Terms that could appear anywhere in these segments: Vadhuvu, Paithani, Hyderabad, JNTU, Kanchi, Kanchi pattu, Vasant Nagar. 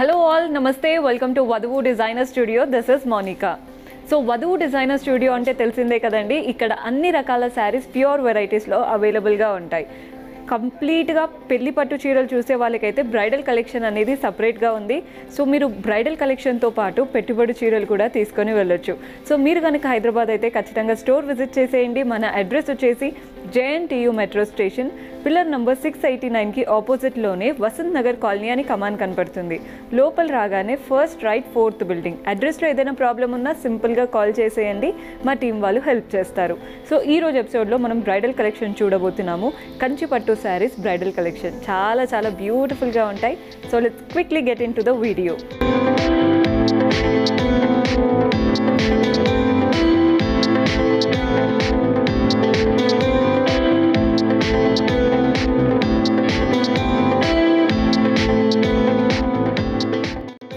Hello all, namaste, welcome to Vadhuvu Designer Studio. This is Monica. So Vadhuvu Designer Studio ante telisinde kadandi, ikkada anni rakala sarees pure varieties lo available ga untayi. Complete ga pelli pattu cheeralu chuse vallakaithe bridal collection anedi separate ga undi. So meeru bridal collection tho paatu pettubadu cheeralu kuda teeskoni vellochu. So meeru ganaka Hyderabad aithe kachitanga store visit cheseyandi. Mana address vachesi JNTU metro station pillar number 689 ki opposite lone Vasant Nagar colony ani command kanapadutundi. Lopal raagane first right 4th building. Address lo edaina problem unna simple ga call cheseyandi, ma team vallu help chestaru. So ee roju episode lo manam bridal collection chudabothunamu. Kanchi pattu sarees bridal collection chaala chaala beautiful ga untayi. So let's quickly get into the video.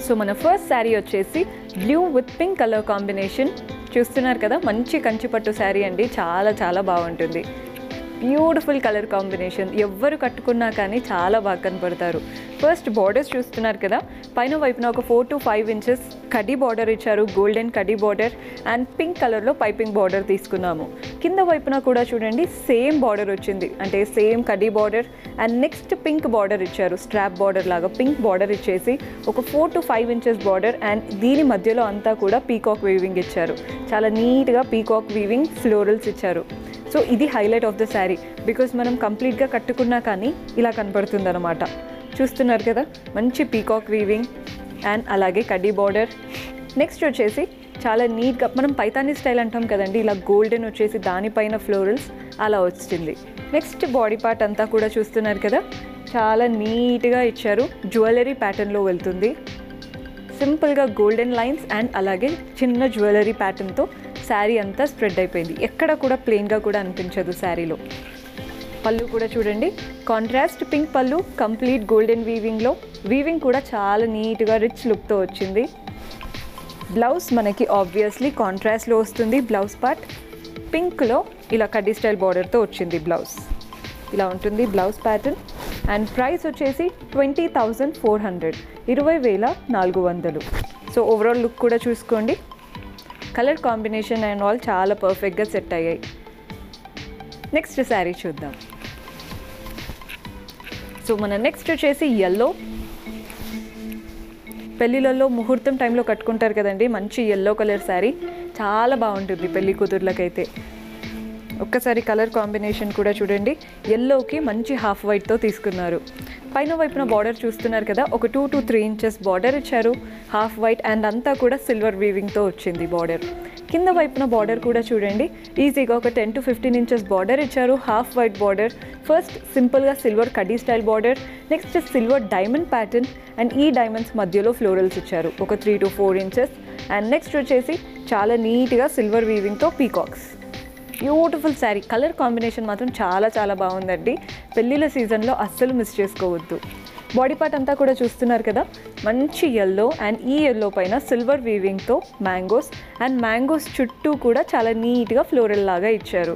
So mana first saree vachesi blue with pink color combination chustunar kada manchi kanchi pattu saree andi chaala chaala baaguntundi. Beautiful color combination evvaru kattukunna kaani chaala baaga kanapadtaru. First borders chustunar kada paina vaipuna oka 4 to 5 inches kadi border icharu, golden kadi border and pink color lo piping border teeskunnaamu. Kinda vaipuna kuda chudandi same border ochindi, ante same kadi border and next pink border icharu, strap border laga pink border ichesi oka 4 to 5 inches border and deeni madhyalo anta kuda peacock weaving icharu. Chaala neat ga peacock weaving florals icharu. So idi highlight of the saree because manam complete ga kattukunna kaani ila kanapadtundi anamata. Chustunaru kada manchi peacock weaving and alage kadi border. Next vachesi chaala neat ga manam paithani style antam kadandi, ila golden vachesi dani paina florals ala vachindi. Next body part anta kuda chustunaru kada chaala neat ga icharu, jewelry pattern lo veltundi. Simple ga golden lines and alage chinna jewelry pattern tho saree anta spread ayipoyindi. Ekkada kuda plain ga kuda anipinchadu saree lo. Pallu kuda chudandi, contrast pink pallu, complete golden weaving lo. Weaving kuda chaala neat ga rich look tho vachindi. Blouse manaki obviously contrast lo vastundi. Blouse part pink lo ila kadi style border tho vachindi blouse. ఇలా ఉంటుంది blouse pattern and price వచ్చేసి 20,400, 20,400. So overall look కూడా చూసుకోండి, colour combination and all చాలా పర్ఫెక్ట్గా set అయ్యాయి. Next sari చూద్దాం. So మన నెక్స్ట్ వచ్చేసి ఎల్లో. పెళ్ళిళ్ళలో ముహూర్తం టైంలో కట్టుకుంటారు కదండి, మంచి ఎల్లో కలర్ శారీ చాలా బాగుంటుంది పెళ్ళి కూతుర్లకైతే. ఒక్కసారి కలర్ కాంబినేషన్ కూడా చూడండి, ఎల్లోకి మంచి హాఫ్ వైట్తో తీసుకున్నారు. పైన వైపున బార్డర్ చూస్తున్నారు కదా, ఒక 2 to 3 inches బార్డర్ ఇచ్చారు, హాఫ్ వైట్ అండ్ అంతా కూడా సిల్వర్ వీవింగ్తో వచ్చింది బార్డర్. కింద వైపున బార్డర్ కూడా చూడండి, ఈజీగా ఒక 10 to 15 inches బార్డర్ ఇచ్చారు, హాఫ్ వైట్ బార్డర్. ఫస్ట్ సింపుల్గా సిల్వర్ కడీ style border, next silver diamond pattern and ఈ డైమండ్స్ మధ్యలో ఫ్లోరల్స్ ఇచ్చారు ఒక 3 to 4 inches అండ్ నెక్స్ట్ వచ్చేసి చాలా నీట్గా సిల్వర్ వీవింగ్తో peacocks. Beautiful sari, colour combination మాత్రం చాలా చాలా బాగుందండి, పెళ్ళిళ్ళ సీజన్లో అస్సలు మిస్ చేసుకోవద్దు. బాడీ పార్ట్ అంతా కూడా చూస్తున్నారు కదా, మంచి ఎల్లో అండ్ ఈ ఎల్లో పైన సిల్వర్ వీవింగ్తో మ్యాంగోస్ అండ్ మ్యాంగోస్ చుట్టూ కూడా చాలా నీట్గా ఫ్లోరల్ లాగా ఇచ్చారు.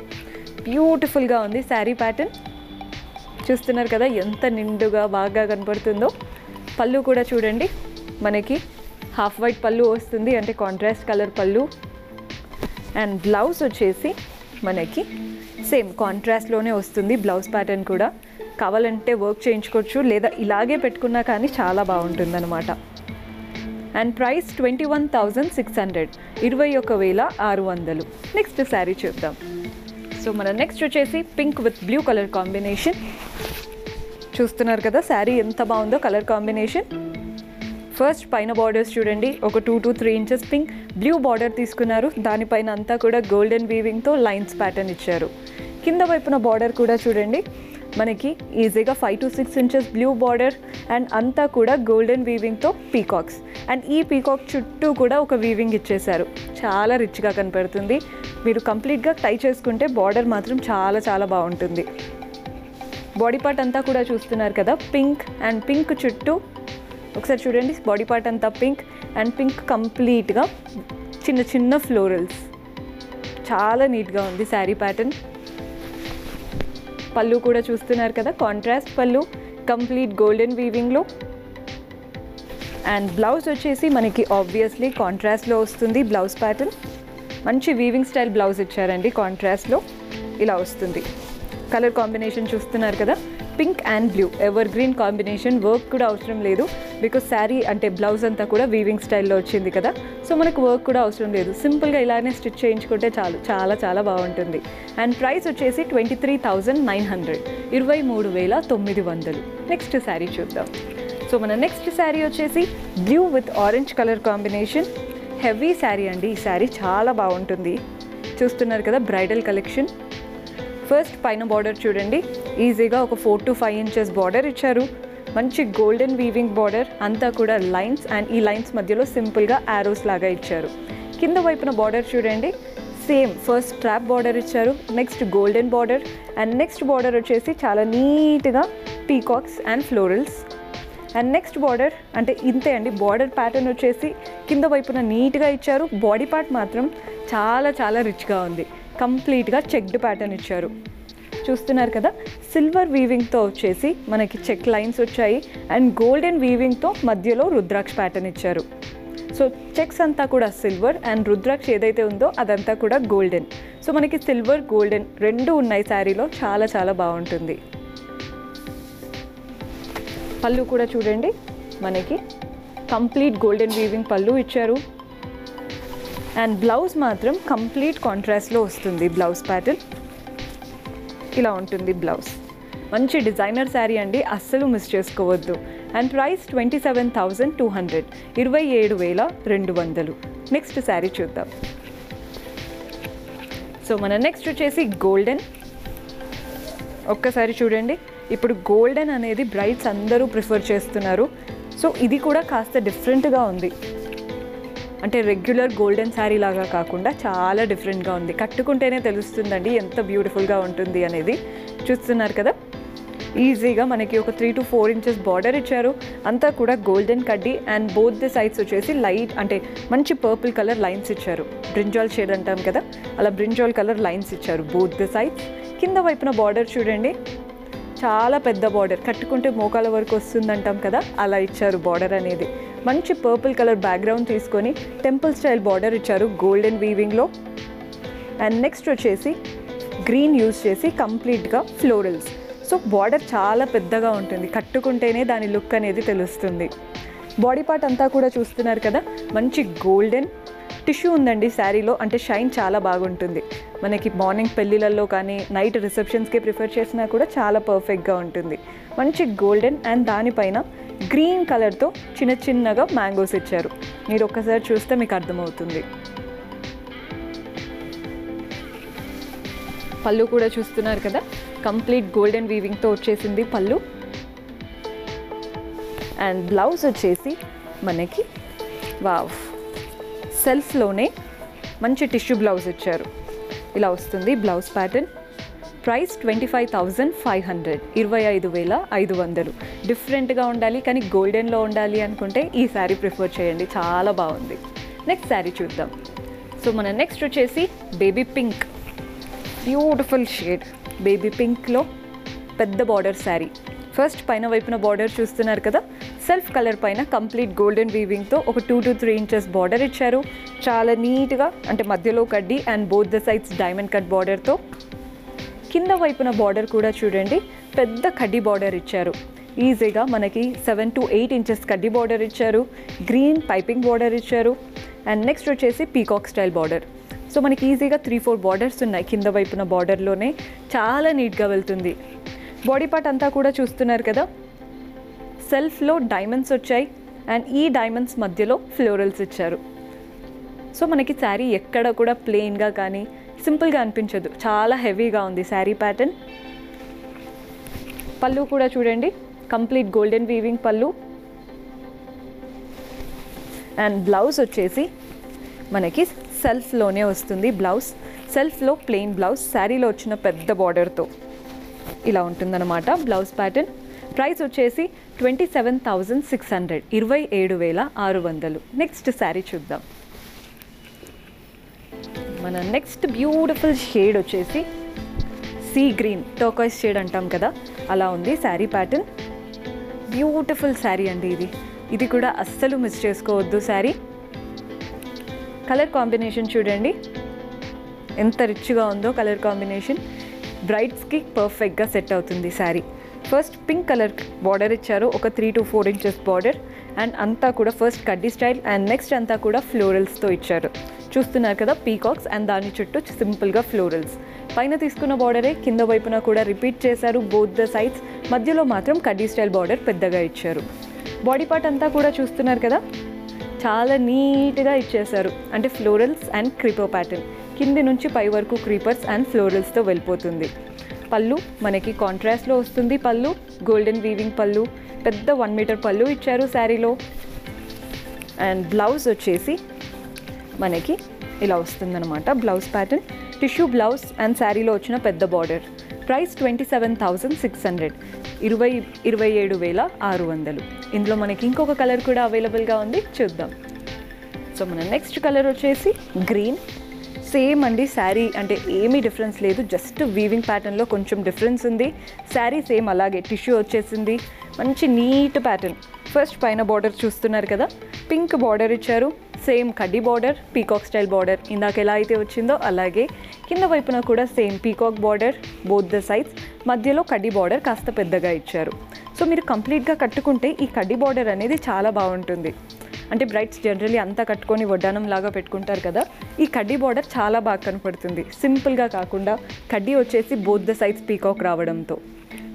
బ్యూటిఫుల్గా ఉంది శారీ ప్యాటర్న్, చూస్తున్నారు కదా ఎంత నిండుగా బాగా కనపడుతుందో. పళ్ళు కూడా చూడండి, మనకి హాఫ్ వైట్ పళ్ళు వస్తుంది, అంటే కాంట్రాస్ట్ కలర్ పళ్ళు. అండ్ బ్లౌజ్ వచ్చేసి మనకి సేమ్ కాంట్రాస్ట్లోనే వస్తుంది. బ్లౌజ్ ప్యాటర్న్ కూడా కావాలంటే వర్క్ చేయించుకోవచ్చు, లేదా ఇలాగే పెట్టుకున్నా కానీ చాలా బాగుంటుంది అనమాట. And price 21,600, 21,600. నెక్స్ట్ శారీ చూద్దాం. సో మన నెక్స్ట్ వచ్చేసి pink with blue colour combination. చూస్తున్నారు కదా శారీ ఎంత బాగుందో కలర్ కాంబినేషన్. ఫస్ట్ పైన బార్డర్స్ చూడండి, ఒక 2 to 3 inches pink blue border తీసుకున్నారు, దానిపైన అంతా కూడా గోల్డెన్ వీవింగ్తో లైన్స్ ప్యాటర్న్ ఇచ్చారు. కింద వైపున బార్డర్ కూడా చూడండి, మనకి ఈజీగా 5 to 6 inches blue border and అంతా కూడా గోల్డెన్ వీవింగ్తో పీకాక్స్ అండ్ ఈ పీకాక్ చుట్టూ కూడా ఒక వీవింగ్ ఇచ్చేశారు, చాలా రిచ్గా కనపడుతుంది. మీరు కంప్లీట్గా టై చేసుకుంటే బార్డర్ మాత్రం చాలా చాలా బాగుంటుంది. బాడీ పార్ట్ అంతా కూడా చూస్తున్నారు కదా, పింక్ అండ్ పింక్ చుట్టూ ఒకసారి చూడండి, బాడీ పార్ట్ అంతా పింక్ అండ్ పింక్ కంప్లీట్గా చిన్న చిన్న ఫ్లోరల్స్, చాలా నీట్గా ఉంది శారీ ప్యాటర్న్. పళ్ళు కూడా చూస్తున్నారు కదా, కాంట్రాస్ట్ పళ్ళు కంప్లీట్ గోల్డెన్ వీవింగ్లో And blouse వచ్చేసి మనకి obviously contrast లో వస్తుంది blouse pattern. మంచి weaving style blouse ఇచ్చారండి contrast లో ఇలా వస్తుంది. Color combination చూస్తున్నారు కదా pink and blue evergreen combination work కూడా అవసరం లేదు because saree అంటే blouse అంతా కూడా weaving style లో వచ్చింది కదా సో మనకు work కూడా అవసరం లేదు సింపుల్ గా ఇలానే స్టిచ్ చేయించుకుంటే చాలు చాలా చాలా బాగుంటుంది and price వచ్చేసి 23,900 23,900 next saree చూద్దాం సో మన next saree వచ్చేసి blue with orange color combination heavy saree అండి ఈ saree చాలా బాగుంటుంది చూస్తున్నారు కదా bridal collection First pine border chudandi easy ga oka 4 to 5 inches border icharu manchi golden weaving border anta kuda lines and ee lines madhyalo simple ga arrows laga icharu kinda vaipuna border chudandi same first strap border icharu next golden border and next border vachesi chaala neat ga peacocks and florals and next border ante inte andi border pattern vachesi kinda vaipuna neat ga icharu body part matram chaala chaala rich ga undi Complete ga checked pattern icharu. చూస్తున్నారు కదా silver weaving తో వచ్చేసి మనకి check lines వచ్చాయి and golden weaving తో మధ్యలో రుద్రాక్ష pattern ఇచ్చారు. So checks అంతా కూడా సిల్వర్ అండ్ రుద్రాక్ష ఏదైతే ఉందో అదంతా కూడా గోల్డెన్. సో మనకి సిల్వర్ గోల్డెన్ రెండు ఉన్నాయి సారీలో చాలా చాలా బాగుంటుంది. పల్లు కూడా చూడండి మనకి కంప్లీట్ గోల్డెన్ వీవింగ్ పల్లు ఇచ్చారు. And blouse matram complete contrast lo ostundi blouse pattern ila untundi blouse manchi designer saree andi assalu miss chesukovoddu and price 27,200 27,200 next saree chuddam so mana next chesi golden okka saree chudandi ippudu golden anedi brides andaru prefer chestunnaru so idi kuda kaasta different ga undi అంటే regular golden sari లాగా కాకుండా చాలా different గా ఉంది కట్టుకుంటేనే తెలుస్తుందండి ఎంత beautiful గా ఉంటుంది అనేది చూస్తున్నారు కదా ఈజీగా మనకి ఒక 3 to 4 ఇంచెస్ బోర్డర్ ఇచ్చారు అంతా కూడా గోల్డెన్ కడ్డీ అండ్ బోత్ ది సైడ్స్ వచ్చేసి లైట్ అంటే మంచి పర్పుల్ కలర్ లైన్స్ ఇచ్చారు బ్రింజాల్ షేడ్ అంటాం కదా అలా బ్రింజాల్ కలర్ లైన్స్ ఇచ్చారు బోత్ ది సైడ్స్ కింద వైపున బోర్డర్ చూడండి చాలా పెద్ద బోర్డర్ కట్టుకుంటే మోకాల వరకు వస్తుంది అంటాం కదా అలా ఇచ్చారు బోర్డర్ అనేది మంచి పర్పుల్ కలర్ బ్యాక్గ్రౌండ్ తీసుకొని టెంపుల్ స్టైల్ బార్డర్ ఇచ్చారు గోల్డెన్ వీవింగ్లో అండ్ నెక్స్ట్ వచ్చేసి గ్రీన్ యూజ్ చేసి కంప్లీట్గా ఫ్లోరల్స్ సో బార్డర్ చాలా పెద్దగా ఉంటుంది కట్టుకుంటేనే దాని లుక్ అనేది తెలుస్తుంది బాడీ పార్ట్ అంతా కూడా చూస్తున్నారు కదా మంచి గోల్డెన్ టిష్యూ ఉందండి శారీలో అంటే షైన్ చాలా బాగుంటుంది మనకి మార్నింగ్ పెళ్ళిళ్ళల్లో కానీ నైట్ రిసెప్షన్స్కే ప్రిఫర్ చేసినా కూడా చాలా పర్ఫెక్ట్గా ఉంటుంది మంచి గోల్డెన్ అండ్ దానిపైన గ్రీన్ కలర్తో చిన్న చిన్నగా మ్యాంగోస్ ఇచ్చారు మీరు ఒక్కసారి చూస్తే మీకు అర్థమవుతుంది పళ్ళు కూడా చూస్తున్నారు కదా కంప్లీట్ గోల్డెన్ వీవింగ్తో వచ్చేసింది పళ్ళు అండ్ బ్లౌజ్ వచ్చేసి మనకి వావ్ సెల్ఫ్లోనే మంచి టిష్యూ బ్లౌజ్ ఇచ్చారు ఇలా వస్తుంది బ్లౌజ్ ప్యాటర్న్ ప్రైస్ 25,500 25,500 డిఫరెంట్గా ఉండాలి కానీ గోల్డెన్లో ఉండాలి అనుకుంటే ఈ శారీ ప్రిఫర్ చేయండి చాలా బాగుంది నెక్స్ట్ శారీ చూద్దాం సో మన నెక్స్ట్ వచ్చేసి baby pink beautiful shade baby పింక్లో పెద్ద బార్డర్ శారీ ఫస్ట్ పైన వైపున బార్డర్ చూస్తున్నారు కదా సెల్ఫ్ కలర్ పైన కంప్లీట్ గోల్డెన్ వీవింగ్తో ఒక 2 to 3 ఇంచెస్ బార్డర్ ఇచ్చారు చాలా నీట్గా అంటే మధ్యలో కడ్డీ and both the sides diamond cut బార్డర్తో కింద వైపున బార్డర్ కూడా చూడండి పెద్ద కడ్డీ బార్డర్ ఇచ్చారు ఈజీగా మనకి 7 to 8 ఇంచెస్ కడ్డీ బార్డర్ ఇచ్చారు గ్రీన్ పైపింగ్ బార్డర్ ఇచ్చారు అండ్ నెక్స్ట్ వచ్చేసి పీకాక్ స్టైల్ బార్డర్ సో మనకి ఈజీగా 3-4 బార్డర్స్ ఉన్నాయి కింద వైపున బార్డర్లోనే చాలా నీట్గా వెళ్తుంది బాడీ పార్ట్ అంతా కూడా చూస్తున్నారు కదా సెల్ఫ్లో డైమండ్స్ వచ్చాయి అండ్ ఈ డైమండ్స్ మధ్యలో ఫ్లోరల్స్ ఇచ్చారు సో మనకి శారీ ఎక్కడ కూడా ప్లెయిన్గా కానీ సింపుల్గా అనిపించదు చాలా హెవీగా ఉంది శారీ ప్యాటర్న్ పళ్ళు కూడా చూడండి కంప్లీట్ గోల్డెన్ వీవింగ్ పళ్ళు అండ్ బ్లౌజ్ వచ్చేసి మనకి సెల్ఫ్లోనే వస్తుంది బ్లౌజ్ సెల్ఫ్లో ప్లెయిన్ బ్లౌజ్ శారీలో వచ్చిన పెద్ద బార్డర్తో ఇలా ఉంటుందన్నమాట బ్లౌజ్ ప్యాటర్న్ ప్రైస్ వచ్చేసి 27,600 27,600 నెక్స్ట్ శారీ చూద్దాం మన నెక్స్ట్ బ్యూటిఫుల్ షేడ్ వచ్చేసి సీ గ్రీన్ టర్కాయిస్ షేడ్ అంటాం కదా అలా ఉంది శారీ ప్యాటర్న్ బ్యూటిఫుల్ శారీ అండి ఇది ఇది కూడా అస్సలు మిస్ చేసుకోవద్దు సారీ. కలర్ కాంబినేషన్ చూడండి ఎంత రిచ్గా ఉందో. కలర్ కాంబినేషన్ బ్రైడ్స్కి పర్ఫెక్ట్గా సెట్ అవుతుంది sorry. First pink colour border ఇచ్చారు, ఒక 3 to 4 inches బార్డర్, అండ్ అంతా కూడా ఫస్ట్ కడ్డీ స్టైల్ అండ్ నెక్స్ట్ అంతా కూడా ఫ్లోరల్స్తో ఇచ్చారు. చూస్తున్నారు కదా పీకాక్స్ అండ్ దాని చుట్టూ సింపుల్గా ఫ్లోరల్స్. పైన తీసుకున్న బార్డరే కింద వైపున కూడా రిపీట్ చేశారు బోత్ ద సైడ్స్, మధ్యలో మాత్రం కడ్డీ స్టైల్ బార్డర్ పెద్దగా ఇచ్చారు. బాడీ పార్ట్ అంతా కూడా చూస్తున్నారు కదా చాలా నీట్గా ఇచ్చేశారు, అంటే ఫ్లోరల్స్ అండ్ క్రీపర్ ప్యాటర్న్. కింది నుంచి పై వరకు క్రీపర్స్ అండ్ ఫ్లోరల్స్తో వెళ్ళిపోతుంది. పళ్ళు మనకి కాంట్రాస్ట్లో వస్తుంది. పళ్ళు గోల్డెన్ వీవింగ్ పళ్ళు, పెద్ద 1 meter పళ్ళు ఇచ్చారు శారీలో. అండ్ బ్లౌజ్ వచ్చేసి మనకి ఇలా వస్తుందన్నమాట blouse pattern. Tissue blouse and శారీలో వచ్చిన పెద్ద బార్డర్. ప్రైస్ 27,600, 27,600. ఇందులో మనకి ఇంకొక కలర్ కూడా అవైలబుల్గా ఉంది, చూద్దాం. సో మన నెక్స్ట్ కలర్ వచ్చేసి గ్రీన్. సేమ్ అండి శారీ, అంటే ఏమీ డిఫరెన్స్ లేదు, జస్ట్ వీవింగ్ ప్యాటర్న్లో కొంచెం డిఫరెన్స్ ఉంది. శారీ సేమ్ అలాగే టిష్యూ వచ్చేసింది, మంచి నీట్ ప్యాటర్న్. ఫస్ట్ పైన బార్డర్ చూస్తున్నారు కదా పింక్ బార్డర్ ఇచ్చారు, సేమ్ కడ్డీ బార్డర్ పీకాక్ స్టైల్ బార్డర్ ఇందాక ఎలా అయితే వచ్చిందో అలాగే. కింద వైపున కూడా same peacock border both the sides, మధ్యలో కడ్డీ బార్డర్ కాస్త పెద్దగా ఇచ్చారు. సో మీరు కంప్లీట్గా కట్టుకుంటే ఈ కడ్డీ బార్డర్ అనేది చాలా బాగుంటుంది. అంటే బ్రైడ్స్ జనరల్లీ అంతా కట్టుకొని వడ్డానం లాగా పెట్టుకుంటారు కదా, ఈ కడ్డీ బార్డర్ చాలా బాగా కనపడుతుంది. సింపుల్గా కాకుండా కడ్డీ వచ్చేసి బోత్ ద సైడ్స్ పీకాక్ రావడంతో.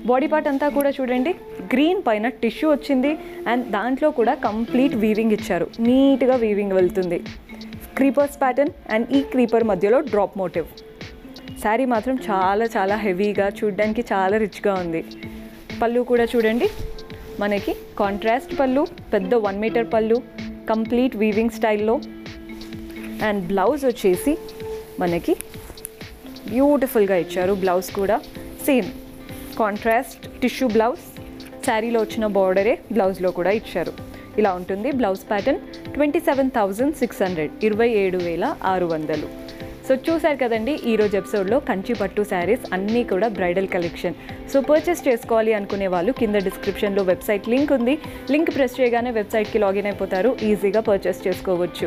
బాడీ పార్ట్ అంతా కూడా చూడండి గ్రీన్, పైన టిష్యూ వచ్చింది అండ్ దాంట్లో కూడా కంప్లీట్ వీవింగ్ ఇచ్చారు, నీట్గా వీవింగ్ వెళ్తుంది. క్రీపర్స్ ప్యాటర్న్ అండ్ ఈ క్రీపర్ మధ్యలో డ్రాప్ మోటివ్. శారీ మాత్రం చాలా చాలా హెవీగా చూడడానికి చాలా రిచ్గా ఉంది. పళ్ళు కూడా చూడండి మనకి కాంట్రాస్ట్ పళ్ళు, పెద్ద 1 meter పళ్ళు, కంప్లీట్ వీవింగ్ స్టైల్లో. అండ్ బ్లౌజ్ వచ్చేసి మనకి బ్యూటిఫుల్గా ఇచ్చారు. బ్లౌజ్ కూడా సేమ్ కాంట్రాస్ట్ టిష్యూ బ్లౌజ్, శారీలో వచ్చిన బార్డరే బ్లౌజ్లో కూడా ఇచ్చారు. ఇలా ఉంటుంది బ్లౌజ్ ప్యాటర్న్. 27,600, 27,600. సో చూసారు కదండి ఈరోజు ఎపిసోడ్లో కంచి పట్టు శారీస్ అన్నీ కూడా బ్రైడల్ కలెక్షన్. సో పర్చేస్ చేసుకోవాలి అనుకునే వాళ్ళు కింద డిస్క్రిప్షన్లో వెబ్సైట్ లింక్ ఉంది, లింక్ ప్రెస్ చేయగానే వెబ్సైట్కి లాగిన్ అయిపోతారు, ఈజీగా పర్చేస్ చేసుకోవచ్చు.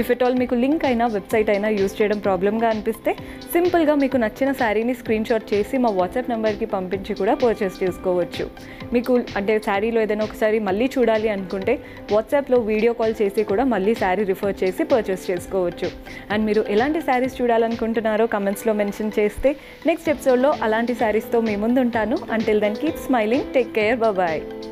ఇఫ్ ఎట్ ఆల్ మీకు లింక్ అయినా వెబ్సైట్ అయినా యూజ్ చేయడం ప్రాబ్లమ్గా అనిపిస్తే సింపుల్గా మీకు నచ్చిన శారీని స్క్రీన్షాట్ చేసి మా వాట్సాప్ నెంబర్కి పంపించి కూడా పర్చేస్ చేసుకోవచ్చు. మీకు అంటే శారీలో ఏదైనా ఒకసారి మళ్ళీ చూడాలి అనుకుంటే వాట్సాప్లో వీడియో కాల్ చేసి కూడా మళ్ళీ శారీ రిఫర్ చేసి పర్చేస్ చేసుకోవచ్చు. అండ్ మీరు ఎలాంటి శారీస్ చూడాలనుకుంటున్నారో కమెంట్స్లో మెన్షన్ చేస్తే నెక్స్ట్ ఎపిసోడ్లో అలాంటి శారీస్తో మీ ముందు ఉంటాను. Until then keep smiling, take care, bye.